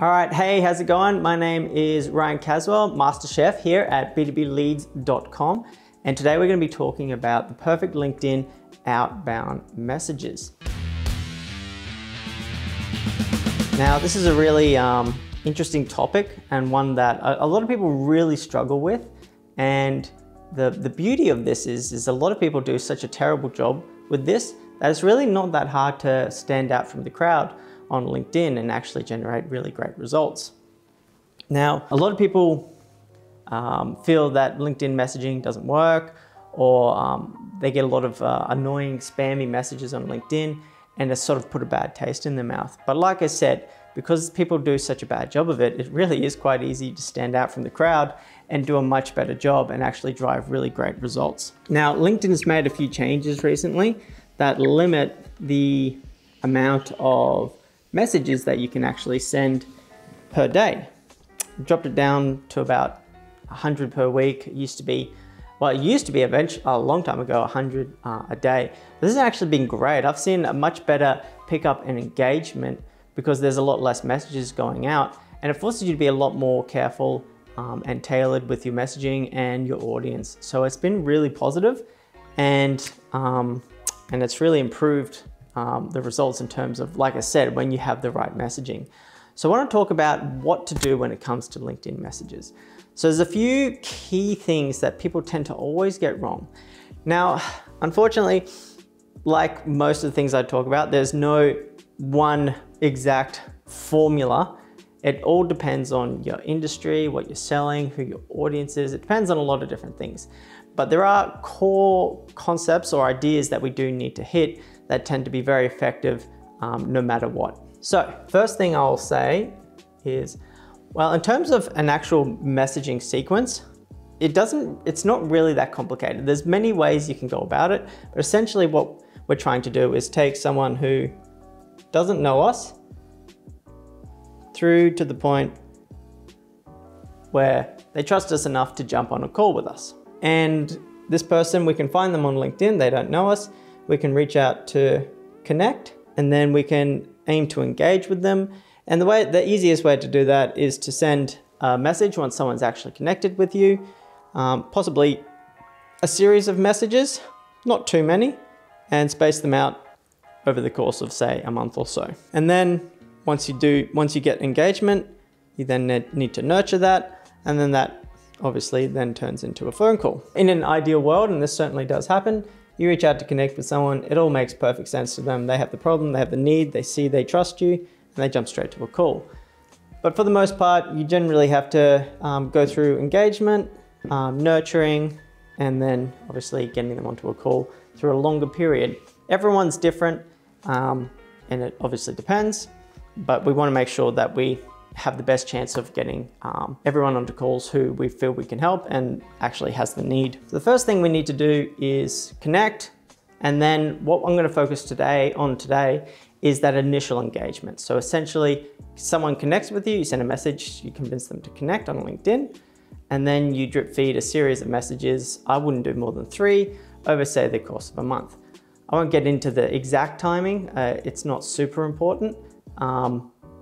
All right, hey, how's it going? My name is Ryan Caswell, Master Chef here at B2Bleads.com. And today we're gonna be talking about the perfect LinkedIn outbound messages. Now, this is a really interesting topic and one that a lot of people really struggle with. And the beauty of this is a lot of people do such a terrible job with this that it's really not that hard to stand out from the crowd on LinkedIn and actually generate really great results. Now, a lot of people feel that LinkedIn messaging doesn't work, or they get a lot of annoying, spammy messages on LinkedIn, and it's sort of put a bad taste in their mouth. But like I said, because people do such a bad job of it, it really is quite easy to stand out from the crowd and do a much better job and actually drive really great results. Now, LinkedIn's made a few changes recently that limit the amount of messages that you can actually send per day. Dropped it down to about 100 per week. It used to be, well, it used to be a long time ago, 100 a day. This has actually been great. I've seen a much better pickup and engagement because there's a lot less messages going out, and it forces you to be a lot more careful and tailored with your messaging and your audience. So it's been really positive, and it's really improved the results in terms of, like I said, when you have the right messaging. So I want to talk about what to do when it comes to LinkedIn messages. So there's a few key things that people tend to always get wrong. Now, unfortunately, like most of the things I talk about, there's no one exact formula. It all depends on your industry, what you're selling, who your audience is. It depends on a lot of different things. But there are core concepts or ideas that we do need to hit that tend to be very effective no matter what. So first thing I'll say is, well, in terms of an actual messaging sequence, it's not really that complicated. There's many ways you can go about it, but essentially what we're trying to do is take someone who doesn't know us through to the point where they trust us enough to jump on a call with us. And this person, we can find them on LinkedIn, they don't know us. We can reach out to connect, and then we can aim to engage with them. And the easiest way to do that is to send a message once someone's actually connected with you, possibly a series of messages, not too many, and space them out over the course of, say, a month or so. And then once you get engagement, you then need to nurture that, and then that obviously then turns into a phone call. In an ideal world, and this certainly does happen, you reach out to connect with someone, it all makes perfect sense to them. They have the problem, they have the need, they see, they trust you, and they jump straight to a call. But for the most part, you generally have to go through engagement, nurturing, and then obviously getting them onto a call through a longer period. Everyone's different, and it obviously depends, but we wanna make sure that we have the best chance of getting everyone onto calls who we feel we can help and actually has the need. So the first thing we need to do is connect. And then what I'm gonna focus on today is that initial engagement. So essentially someone connects with you, you send a message, you convince them to connect on LinkedIn, and then you drip feed a series of messages. I wouldn't do more than 3 over, say, the course of a month. I won't get into the exact timing. It's not super important.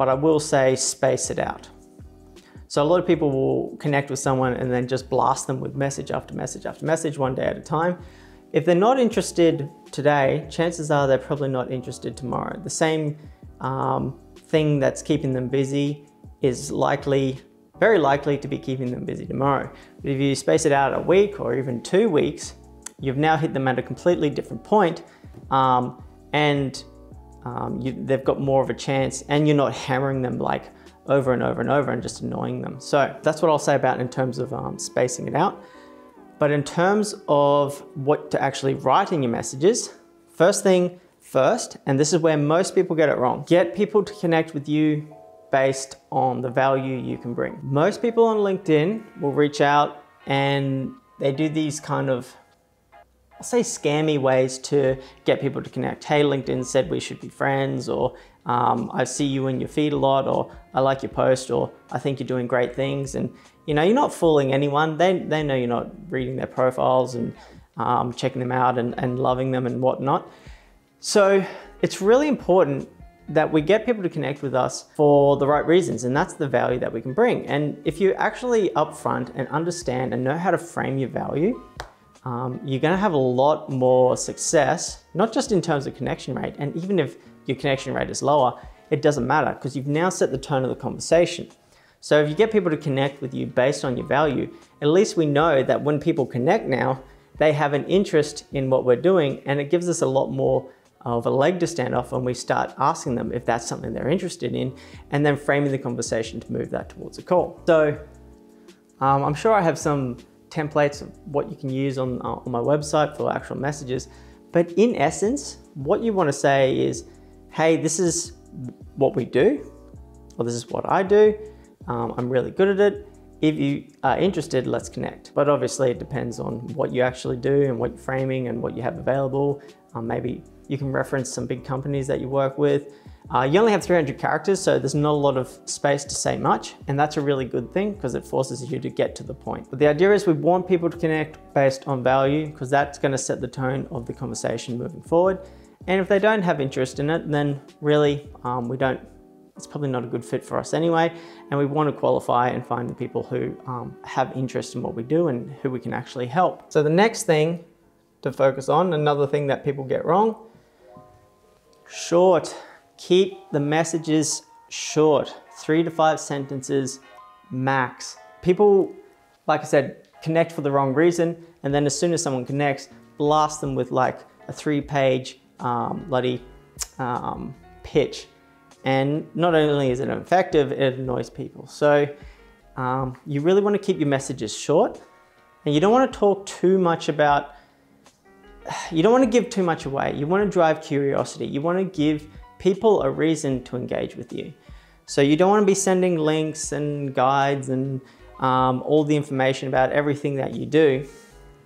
But I will say space it out. So a lot of people will connect with someone and then just blast them with message after message after message, one day at a time. If they're not interested today, chances are they're probably not interested tomorrow. The same thing that's keeping them busy is very likely to be keeping them busy tomorrow. But if you space it out a week or even 2 weeks, you've now hit them at a completely different point, they've got more of a chance, and you're not hammering them like over and over and over and just annoying them. So that's what I'll say about in terms of spacing it out. But in terms of what to actually write in your messages, first thing first, and this is where most people get it wrong, get people to connect with you based on the value you can bring. Most people on LinkedIn will reach out and they do these kind of, I'll say, scammy ways to get people to connect. Hey, LinkedIn said we should be friends, or I see you in your feed a lot, or I like your post, or I think you're doing great things. And you know, you're not fooling anyone. They know you're not reading their profiles and checking them out and loving them and whatnot. So it's really important that we get people to connect with us for the right reasons, and that's the value that we can bring. And if you're actually upfront and understand and know how to frame your value, you're gonna have a lot more success, not just in terms of connection rate. And even if your connection rate is lower, it doesn't matter because you've now set the tone of the conversation. So if you get people to connect with you based on your value, at least we know that when people connect now, they have an interest in what we're doing, and it gives us a lot more of a leg to stand off when we start asking them if that's something they're interested in, and then framing the conversation to move that towards a call. So I'm sure I have some templates of what you can use on my website for actual messages, but in essence, what you want to say is, hey, this is what we do, or this is what I do. I'm really good at it. If you are interested, let's connect. But obviously it depends on what you actually do and what you're framing and what you have available. Maybe you can reference some big companies that you work with. You only have 300 characters, so there's not a lot of space to say much. And that's a really good thing because it forces you to get to the point. But the idea is we want people to connect based on value because that's going to set the tone of the conversation moving forward. And if they don't have interest in it, then really it's probably not a good fit for us anyway, and we want to qualify and find the people who have interest in what we do and who we can actually help. So the next thing to focus on, another thing that people get wrong, short. Keep the messages short, 3 to 5 sentences max. People, like I said, connect for the wrong reason, and then as soon as someone connects, blast them with like a 3-page pitch. And not only is it ineffective, it annoys people. So you really want to keep your messages short, and you don't want to talk too much about, you don't want to give too much away. You want to drive curiosity. You want to give people a reason to engage with you. So you don't want to be sending links and guides and all the information about everything that you do.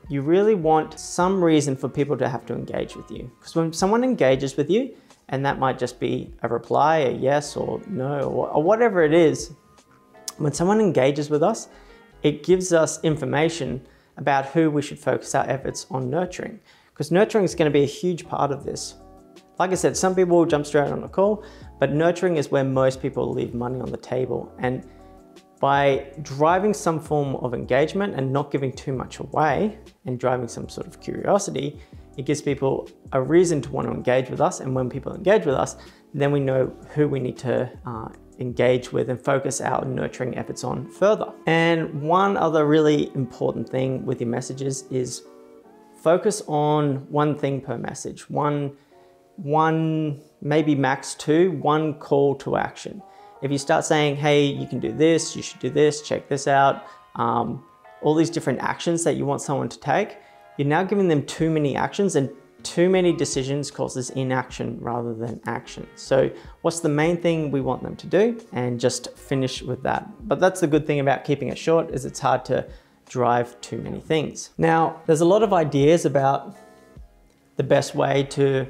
You really want some reason for people to have to engage with you. Because when someone engages with you, and that might just be a reply, a yes or no, or whatever it is. When someone engages with us, it gives us information about who we should focus our efforts on nurturing, because nurturing is going to be a huge part of this. Like I said, some people will jump straight on a call, but nurturing is where most people leave money on the table. And by driving some form of engagement and not giving too much away and driving some sort of curiosity, it gives people a reason to want to engage with us. And when people engage with us, then we know who we need to engage with and focus our nurturing efforts on further. And one other really important thing with your messages is focus on one thing per message, one, maybe max two, one call to action. If you start saying, hey, you can do this, you should do this, check this out, all these different actions that you want someone to take, you're now giving them too many actions, and too many decisions causes inaction rather than action. So what's the main thing we want them to do? And just finish with that. But that's the good thing about keeping it short, is it's hard to drive too many things. Now, there's a lot of ideas about the best way to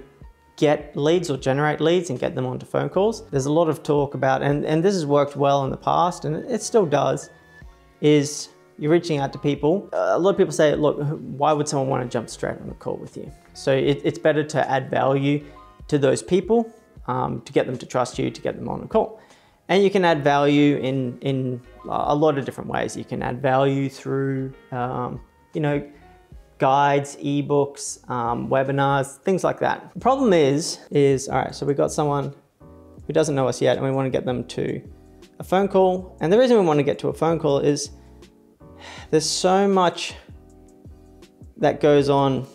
get leads or generate leads and get them onto phone calls. There's a lot of talk about, and this has worked well in the past, and it still does, is you're reaching out to people. A lot of people say, look, why would someone want to jump straight on a call with you? So it's better to add value to those people, to get them to trust you, to get them on a call. And you can add value in a lot of different ways. You can add value through, guides, eBooks, webinars, things like that. The problem is, all right, so we've got someone who doesn't know us yet, and we want to get them to a phone call. And the reason we want to get to a phone call is there's so much that goes on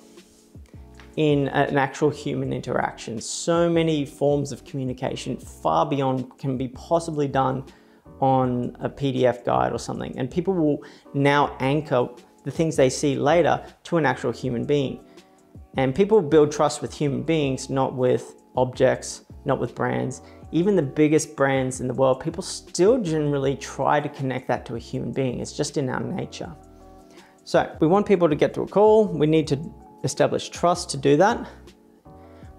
in an actual human interaction. So many forms of communication far beyond can be possibly done on a PDF guide or something. And people will now anchor the things they see later to an actual human being. And people build trust with human beings, not with objects, not with brands. Even the biggest brands in the world, people still generally try to connect that to a human being. It's just in our nature. So we want people to get to a call. We need to establish trust to do that.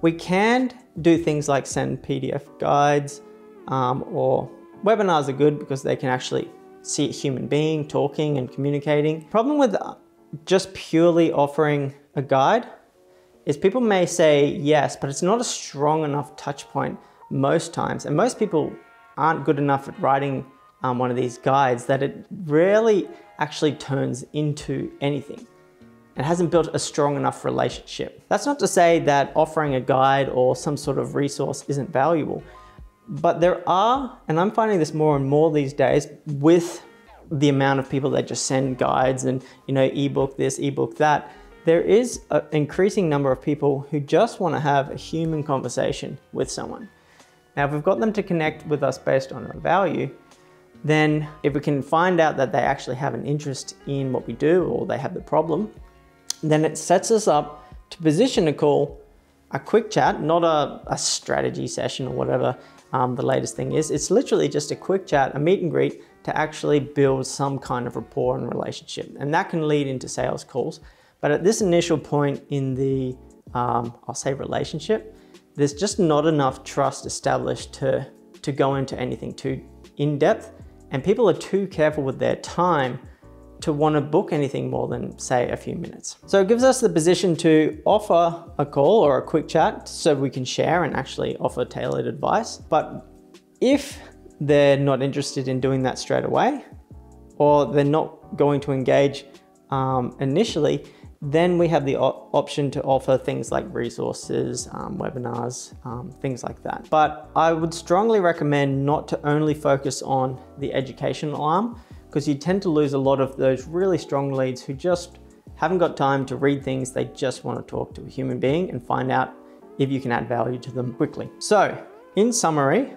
We can do things like send PDF guides, or webinars are good because they can actually see a human being talking and communicating. Problem with just purely offering a guide is people may say yes, but it's not a strong enough touch point most times, and most people aren't good enough at writing one of these guides, that it rarely actually turns into anything. It hasn't built a strong enough relationship. That's not to say that offering a guide or some sort of resource isn't valuable, but there are, and I'm finding this more and more these days with the amount of people that just send guides and, you know, ebook this, ebook that, there is an increasing number of people who just want to have a human conversation with someone. Now, if we've got them to connect with us based on our value, then if we can find out that they actually have an interest in what we do or they have the problem, then it sets us up to position a call, a quick chat, not a strategy session or whatever the latest thing is. It's literally just a quick chat, a meet and greet, to actually build some kind of rapport and relationship. And that can lead into sales calls. But at this initial point in the, I'll say relationship, there's just not enough trust established to go into anything too in depth. And people are too careful with their time to want to book anything more than, say, a few minutes. So it gives us the position to offer a call or a quick chat so we can share and actually offer tailored advice. But if they're not interested in doing that straight away, or they're not going to engage initially, then we have the option to offer things like resources, webinars, things like that. But I would strongly recommend not to only focus on the educational arm, because you tend to lose a lot of those really strong leads who just haven't got time to read things. They just want to talk to a human being and find out if you can add value to them quickly. So in summary,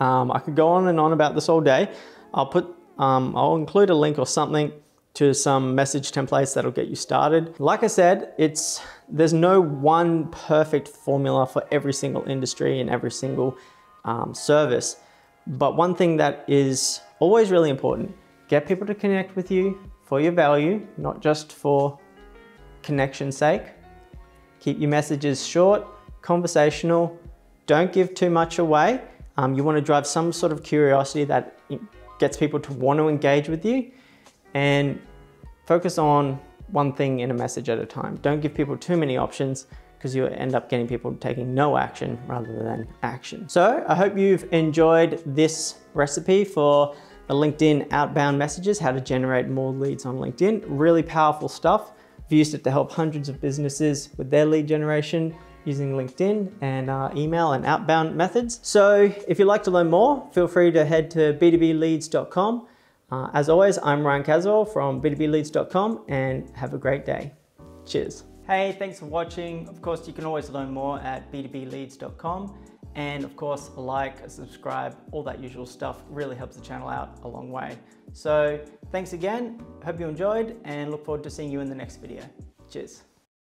I could go on and on about this all day. I'll include a link or something to some message templates that'll get you started. Like I said, there's no one perfect formula for every single industry and every single service. But one thing that is always really important, get people to connect with you for your value, not just for connection's sake. Keep your messages short, conversational. Don't give too much away. You want to drive some sort of curiosity that gets people to want to engage with you, and focus on one thing in a message at a time. Don't give people too many options, because you'll end up getting people taking no action rather than action. So I hope you've enjoyed this recipe for the LinkedIn outbound messages, how to generate more leads on LinkedIn. Really powerful stuff. I've used it to help hundreds of businesses with their lead generation using LinkedIn and email and outbound methods. So if you'd like to learn more, feel free to head to B2Bleads.com. As always, I'm Ryan Caswell from B2Bleads.com, and have a great day. Cheers. Hey, thanks for watching. Of course, you can always learn more at B2Bleads.com. And of course, a like, a subscribe, all that usual stuff really helps the channel out a long way. So thanks again. Hope you enjoyed, and look forward to seeing you in the next video. Cheers.